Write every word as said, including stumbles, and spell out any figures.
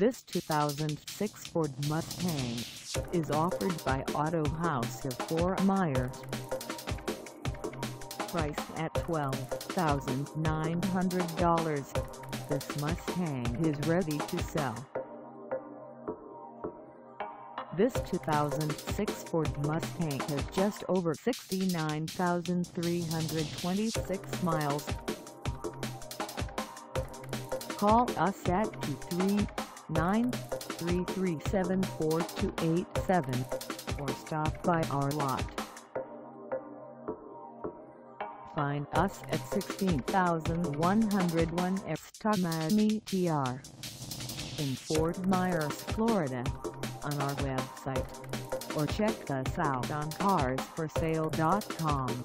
This two thousand six Ford Mustang is offered by Auto Haus of Fort Myers. Priced at twelve thousand nine hundred dollars, this Mustang is ready to sell. This two thousand six Ford Mustang has just over sixty-nine thousand three hundred twenty-six miles. Call us at two three nine, three three seven, four two eight seven or stop by our lot. Find us at sixteen thousand one hundred one East Tamiami Boulevard in Fort Myers, Florida, on our website, or check us out on Cars for Sale dot com.